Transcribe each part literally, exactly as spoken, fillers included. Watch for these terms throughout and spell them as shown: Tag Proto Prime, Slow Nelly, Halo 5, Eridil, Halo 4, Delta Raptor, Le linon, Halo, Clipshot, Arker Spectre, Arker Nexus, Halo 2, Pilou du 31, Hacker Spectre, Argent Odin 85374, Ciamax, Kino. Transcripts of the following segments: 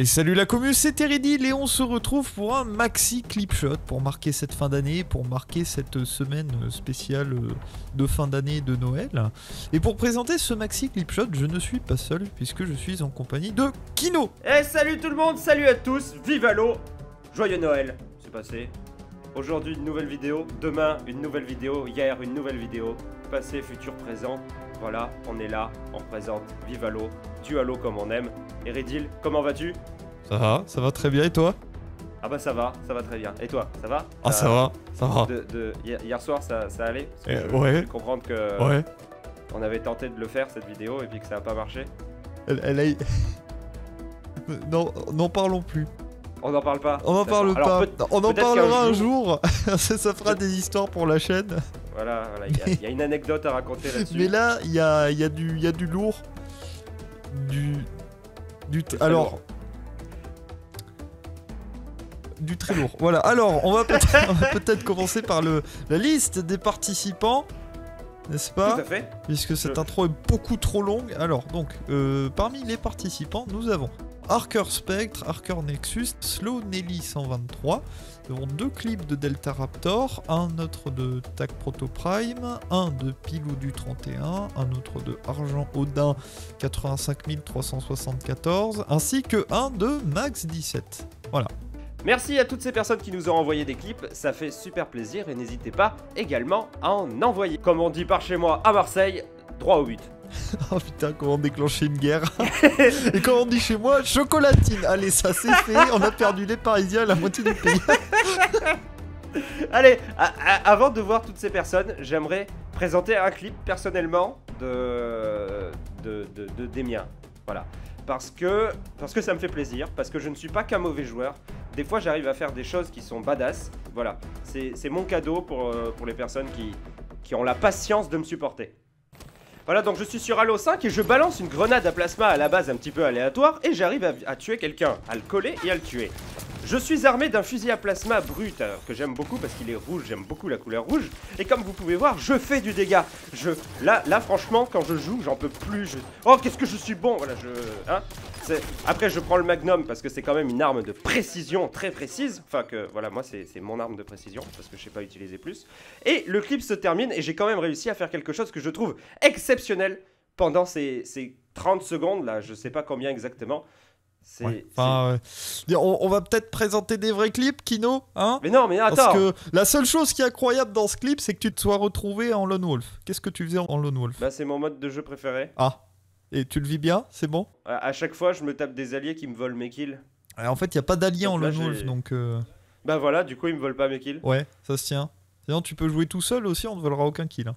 Et salut la commu, c'est Eridil et on se retrouve pour un maxi Clipshot pour marquer cette fin d'année, pour marquer cette semaine spéciale de fin d'année de Noël. Et pour présenter ce maxi Clipshot, je ne suis pas seul puisque je suis en compagnie de Kino. Eh hey, salut tout le monde, salut à tous, vive Halo, joyeux Noël, c'est passé. Aujourd'hui une nouvelle vidéo, demain une nouvelle vidéo, hier une nouvelle vidéo, passé, futur, présent. Voilà, on est là, on présente, vive Halo, du Halo comme on aime. Eridil, comment vas-tu? Ça va, ça va très bien, et toi? Ah bah ça va, ça va très bien, et toi, ça va? Ah ça, ça va, ça va. De, de... Hier soir ça, ça allait parce que eh, je, ouais. J'ai pu comprendre que ouais. On avait tenté de le faire cette vidéo et puis que ça n'a pas marché. Elle, elle a... non, n'en parlons plus. On n'en parle pas. On n'en parle pas. On en parlera un jour. ça, ça fera des histoires pour la chaîne. Voilà, voilà. Il y, y a une anecdote à raconter là-dessus. Mais là, il y a, y, a y a du lourd. Du... du Alors... Lourd. Du très lourd. Voilà. Alors, on va peut-être peut commencer par le, la liste des participants. N'est-ce pas? Tout à fait. Puisque cette Je... intro est beaucoup trop longue. Alors, donc, euh, parmi les participants, nous avons... Arker Spectre, Arker Nexus, Slow Nelly cent vingt-trois, nous avons deux clips de Delta Raptor, un autre de Tag Proto Prime, un de Pilou du trente et un, un autre de Argent Odin quatre-vingt-cinq mille trois cent soixante-quatorze, ainsi que un de Max dix-sept. Voilà. Merci à toutes ces personnes qui nous ont envoyé des clips, ça fait super plaisir et n'hésitez pas également à en envoyer. Comme on dit par chez moi à Marseille, droit au but. Oh putain, comment déclencher une guerre. Et comme on dit chez moi, chocolatine. Allez, ça c'est fait, on a perdu les Parisiens à la moitié du pays. Allez, avant de voir toutes ces personnes, j'aimerais présenter un clip personnellement de, de, de, de des miens. Voilà, parce que, parce que ça me fait plaisir, parce que je ne suis pas qu'un mauvais joueur. Des fois, j'arrive à faire des choses qui sont badass. Voilà, c'est mon cadeau pour, pour les personnes qui, qui ont la patience de me supporter. Voilà, donc je suis sur Halo cinq et je balance une grenade à plasma à la base un petit peu aléatoire et j'arrive à, à tuer quelqu'un, à le coller et à le tuer. Je suis armé d'un fusil à plasma brut, alors que j'aime beaucoup parce qu'il est rouge, j'aime beaucoup la couleur rouge. Et comme vous pouvez voir, je fais du dégât. Je... Là, là, franchement, quand je joue, j'en peux plus. Je... Oh, qu'est-ce que je suis bon. Voilà, je... Hein, après, je prends le magnum parce que c'est quand même une arme de précision très précise. Enfin, que voilà, moi, c'est mon arme de précision parce que je sais pas utiliser plus. Et le clip se termine et j'ai quand même réussi à faire quelque chose que je trouve exceptionnel pendant ces, ces trente secondes. Là, je sais pas combien exactement. Ouais. Enfin, euh, on, on va peut-être présenter des vrais clips, Kino, hein? Mais non, mais attends. Parce que la seule chose qui est incroyable dans ce clip, c'est que tu te sois retrouvé en Lone Wolf. Qu'est-ce que tu faisais en Lone Wolf? Bah, c'est mon mode de jeu préféré. Ah, et tu le vis bien? C'est bon? à, à chaque fois, je me tape des alliés qui me volent mes kills. Alors, en fait, il n'y a pas d'alliés en Lone Wolf, donc... Euh... Bah voilà, du coup, ils me volent pas mes kills. Ouais, ça se tient. Sinon, tu peux jouer tout seul aussi, on ne volera aucun kill. Hein.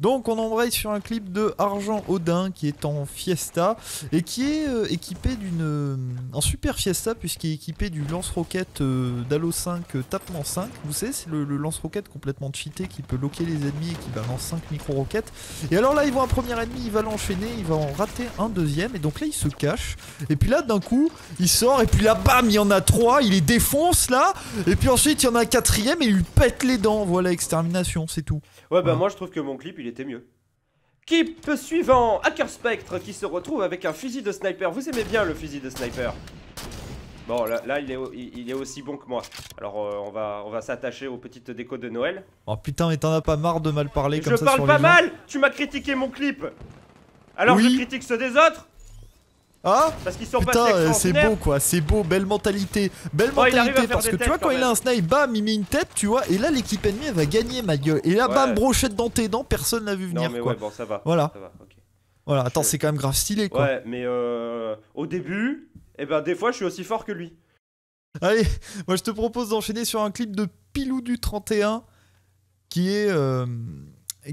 Donc on embraye sur un clip de Argent Odin qui est en Fiesta et qui est euh, équipé d'une euh, en super Fiesta puisqu'il est équipé du lance-roquette euh, d'Halo cinq euh, tapement cinq. Vous savez, c'est le, le lance-roquette complètement cheaté qui peut loquer les ennemis et qui balance cinq micro-roquettes. Et alors là, ils voient un premier ennemi, il va l'enchaîner, il va en rater un deuxième et donc là il se cache. Et puis là d'un coup, il sort et puis là bam, il y en a trois, il les défonce là. Et puis ensuite, il y en a un quatrième et il lui pète les dents. Voilà, extermination, c'est tout. Ouais, bah ouais. Moi je trouve que mon clip il est était mieux. Clip suivant, Hacker Spectre qui se retrouve avec un fusil de sniper. Vous aimez bien le fusil de sniper? Bon, là, là il, est, il, il est aussi bon que moi. Alors euh, on va, on va s'attacher aux petites décos de Noël. Oh putain, mais t'en as pas marre de mal parler mais comme je ça? Je parle sur pas les mal gens. Tu m'as critiqué mon clip. Alors oui. Je critique ceux des autres. Ah parce qu'ils sont putain, c'est beau quoi, c'est beau, belle mentalité, belle oh, mentalité parce que tu vois quand, quand il a un snipe, bam, il met une tête, tu vois, et là l'équipe ennemie elle va gagner ma gueule, et là ouais. Bam, brochette dans tes dents, personne l'a vu venir. Non mais quoi. Ouais, bon ça va, voilà, ça va, okay. Voilà, attends, je... c'est quand même grave stylé quoi. Ouais, mais euh, au début, et eh ben des fois je suis aussi fort que lui. Allez, moi je te propose d'enchaîner sur un clip de Pilou du trente et un qui est... Euh...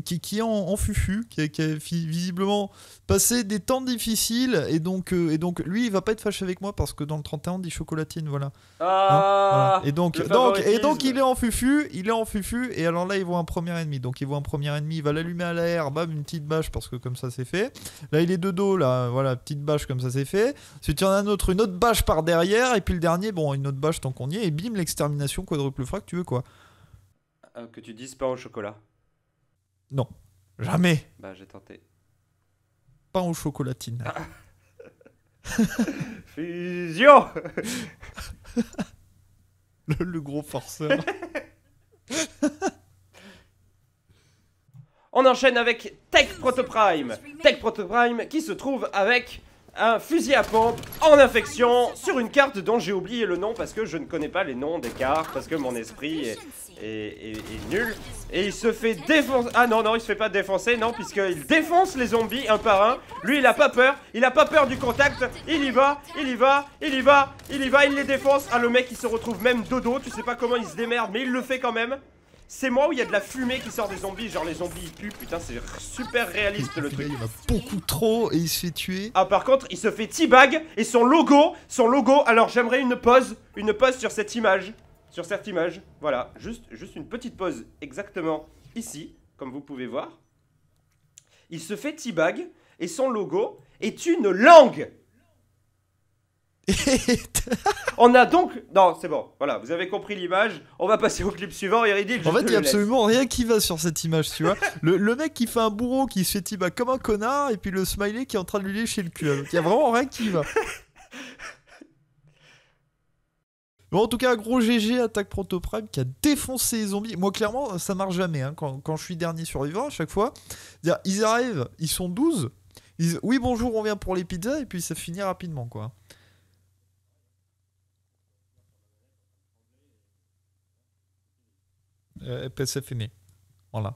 Qui, qui est en, en fufu, qui a, qui a visiblement passé des temps difficiles et donc, euh, et donc lui il va pas être fâché avec moi parce que dans le trente et un on dit chocolatine, voilà. Ah hein, voilà. Et, donc, donc, et donc il est en fufu, il est en fufu et alors là il voit un premier ennemi, donc il voit un premier ennemi, il va l'allumer à l'air, bam, une petite bâche parce que comme ça c'est fait. Là il est de dos, là, voilà, petite bâche comme ça c'est fait. Ensuite il y en a un autre, une autre bâche par derrière et puis le dernier, bon, une autre bâche tant qu'on y est et bim, l'extermination quadruple frac, tu veux quoi? euh, Que tu dises pas au chocolat. Non, jamais. Bah j'ai tenté. Pain aux chocolatines. Ah. Fusion. le, le gros forceur. On enchaîne avec Tag Proto Prime. Tag Proto Prime qui se trouve avec un fusil à pompe en infection sur une carte dont j'ai oublié le nom parce que je ne connais pas les noms des cartes, parce que mon esprit est, est, est, est nul. Et il se fait défoncer. Ah non, non, il se fait pas défoncer, non, puisqu'il défonce les zombies un par un. Lui, il a pas peur, il a pas peur du contact. Il y va, il y va, il y va, il y va, il les défonce. Ah, le mec, il se retrouve même dodo, tu sais pas comment il se démerde, mais il le fait quand même. C'est moi où il y a de la fumée qui sort des zombies, genre les zombies ils puent, putain c'est super réaliste le truc. Il va beaucoup trop et il se fait tuer. Ah par contre il se fait teabag et son logo, son logo, alors j'aimerais une pause, une pause sur cette image, sur cette image, voilà, juste, juste une petite pause exactement ici, comme vous pouvez voir. Il se fait teabag et son logo est une langue. On a donc... Non, c'est bon, voilà, vous avez compris l'image. On va passer au clip suivant, Eridil. En fait, il n'y a absolument rien qui va sur cette image, tu vois. le, le mec qui fait un bourreau, qui se fait tiba comme un connard, et puis le smiley qui est en train de lui lécher le cul. Il n'y a vraiment rien qui va. Bon, en tout cas, gros G G, Attaque Proto Prime qui a défoncé les zombies. Moi, clairement, ça marche jamais, hein. Quand, quand je suis dernier survivant, à chaque fois, ils arrivent, ils sont douze, ils disent, oui, bonjour, on vient pour les pizzas, et puis ça finit rapidement, quoi. Euh, P S F M. Voilà.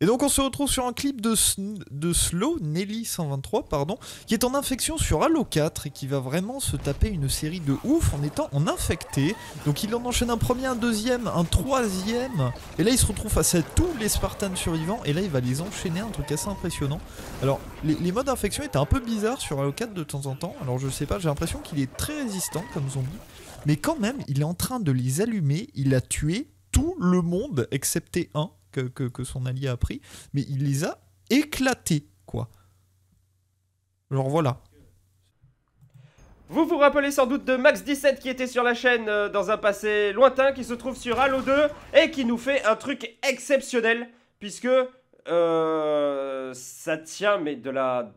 Et donc on se retrouve sur un clip de, de Slow Nelly cent vingt-trois, pardon, qui est en infection sur Halo quatre et qui va vraiment se taper une série de ouf en étant en infecté. Donc il en enchaîne un premier, un deuxième, un troisième, et là il se retrouve face à tous les Spartans survivants, et là il va les enchaîner, un truc assez impressionnant. Alors les, les modes d'infection étaient un peu bizarres sur Halo quatre de temps en temps, alors je sais pas, j'ai l'impression qu'il est très résistant comme zombie. Mais quand même, il est en train de les allumer, il a tué tout le monde, excepté un que, que, que son allié a pris, mais il les a éclatés, quoi. Genre voilà. Vous vous rappelez sans doute de Max dix-sept qui était sur la chaîne euh, dans un passé lointain, qui se trouve sur Halo deux et qui nous fait un truc exceptionnel, puisque euh, ça tient mais de la...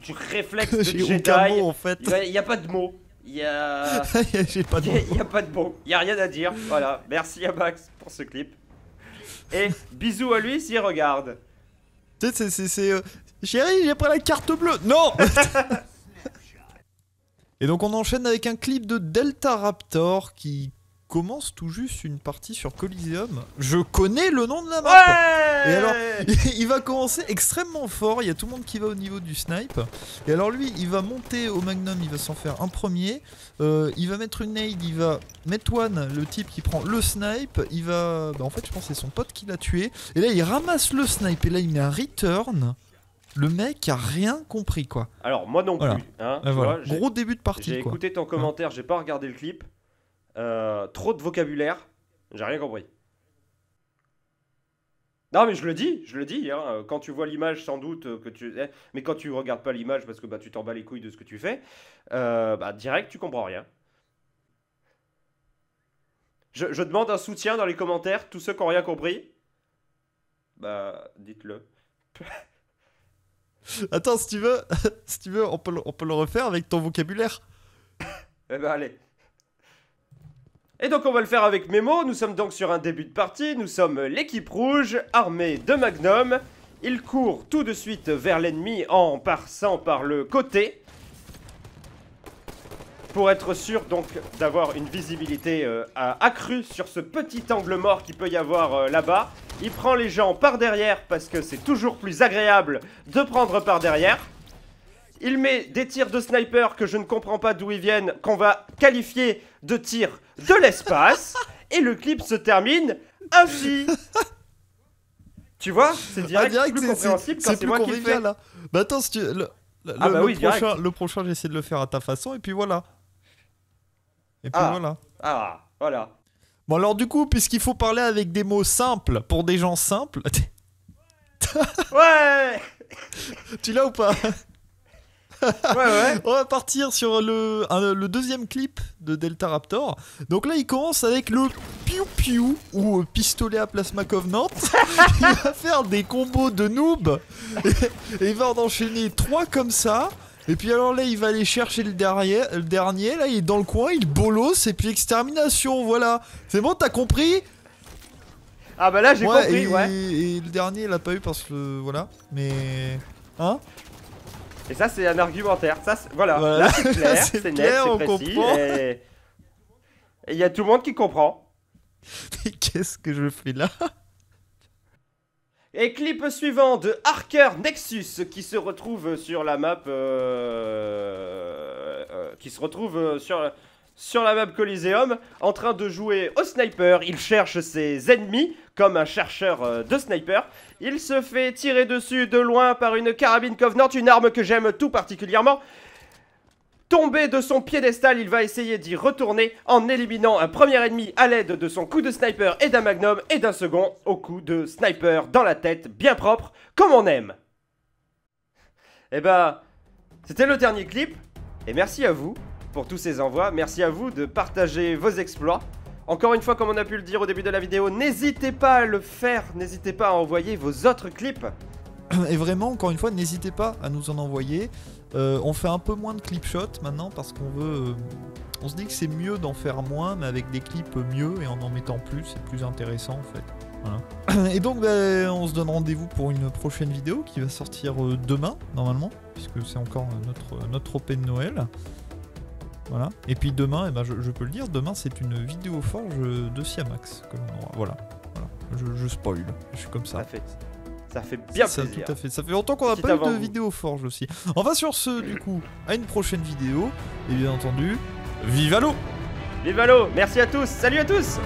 du réflexe de Jedi. Mot, en fait. Il n'y a, a pas de mots. Il y a... J'ai pas de mots. Il n'y a pas de mots. Il n'y a rien à dire. Voilà. Merci à Max pour ce clip. Et bisous à lui s'il regarde. C'est... c'est... Euh... Chérie, j'ai pris la carte bleue. Non. Et donc on enchaîne avec un clip de Delta Raptor qui... commence tout juste une partie sur Coliseum. Je connais le nom de la map. Ouais. Et alors, il va commencer extrêmement fort. Il y a tout le monde qui va au niveau du snipe. Et alors lui, il va monter au Magnum. Il va s'en faire un premier. Euh, il va mettre une nade. Il va mettre one, le type qui prend le snipe. Il va... Bah, en fait, je pense que c'est son pote qui l'a tué. Et là, il ramasse le snipe. Et là, il met un return. Le mec a rien compris, quoi. Alors, moi non plus. Voilà. Hein, tu voilà. vois, gros début de partie. J'ai écouté ton commentaire. Ouais. J'ai pas regardé le clip. Euh, trop de vocabulaire, j'ai rien compris. Non mais je le dis, je le dis, hein, quand tu vois l'image sans doute, que tu... mais quand tu regardes pas l'image parce que bah, tu t'en bats les couilles de ce que tu fais, euh, bah direct tu comprends rien. Je, je demande un soutien dans les commentaires, tous ceux qui ont rien compris, bah dites-le. Attends, si tu veux, si tu veux on peut, on peut le refaire avec ton vocabulaire. Eh ben allez. Et donc on va le faire avec mes mots, nous sommes donc sur un début de partie, nous sommes l'équipe rouge, armée de Magnum. Ils courent tout de suite vers l'ennemi en passant par le côté. Pour être sûr donc d'avoir une visibilité euh, accrue sur ce petit angle mort qu'il peut y avoir euh, là-bas. Il prend les gens par derrière parce que c'est toujours plus agréable de prendre par derrière. Il met des tirs de sniper que je ne comprends pas d'où ils viennent, qu'on va qualifier de tirs de l'espace. Et le clip se termine ainsi. Tu vois, c'est direct, ah, direct plus compréhensible quand c'est moi qui le fais. Là. Bah attends, si tu... le, le, ah bah le, oui, prochain, le prochain, j'essaie de le faire à ta façon, et puis voilà. Et puis ah, voilà. Ah, voilà. Bon alors du coup, puisqu'il faut parler avec des mots simples, pour des gens simples... Ouais. Tu l'as ou pas? Ouais, ouais. On va partir sur le, un, le deuxième clip de Delta Raptor. Donc là il commence avec le piou piou ou euh, pistolet à plasma Covenant. Il va faire des combos de noob et, et il va en enchaîner trois comme ça. Et puis alors là il va aller chercher le dernier, le dernier là il est dans le coin, il bolosse et puis extermination, voilà. C'est bon, t'as compris? Ah bah là j'ai ouais, compris, et, ouais. Et, et le dernier il l'a pas eu parce que voilà, mais... Hein? Et ça c'est un argumentaire, ça voilà, voilà. Là c'est clair, c'est net, c'est précis, et... et y a tout le monde qui comprend. Mais qu'est-ce que je fais là? Et clip suivant de Arker Nexus qui se retrouve sur la map euh, euh, qui se retrouve sur, sur la map Coliseum en train de jouer au sniper. Il cherche ses ennemis comme un chercheur de sniper. Il se fait tirer dessus de loin par une carabine Covenant, une arme que j'aime tout particulièrement. Tombé de son piédestal, il va essayer d'y retourner en éliminant un premier ennemi à l'aide de son coup de sniper et d'un magnum et d'un second au coup de sniper dans la tête, bien propre, comme on aime. Et bah, c'était le dernier clip et merci à vous pour tous ces envois, merci à vous de partager vos exploits. Encore une fois, comme on a pu le dire au début de la vidéo, n'hésitez pas à le faire, n'hésitez pas à envoyer vos autres clips. Et vraiment, encore une fois, n'hésitez pas à nous en envoyer. Euh, on fait un peu moins de clipshot maintenant parce qu'on veut... Euh, on se dit que c'est mieux d'en faire moins, mais avec des clips mieux et en en mettant plus, c'est plus intéressant en fait. Voilà. Et donc, bah, on se donne rendez-vous pour une prochaine vidéo qui va sortir euh, demain, normalement, puisque c'est encore notre, notre tropé de Noël. Voilà. Et puis demain, eh ben, je, je peux le dire, demain c'est une vidéo forge de Ciamax. Comme on voilà. voilà. Je, je spoil, je suis comme ça. Parfait. Ça fait bien ça, plaisir. Tout à fait. Ça fait longtemps qu'on n'a pas eu de vidéo forge aussi. Enfin sur ce, du coup, à une prochaine vidéo. Et bien entendu, vive Halo! Vive Halo! Merci à tous! Salut à tous!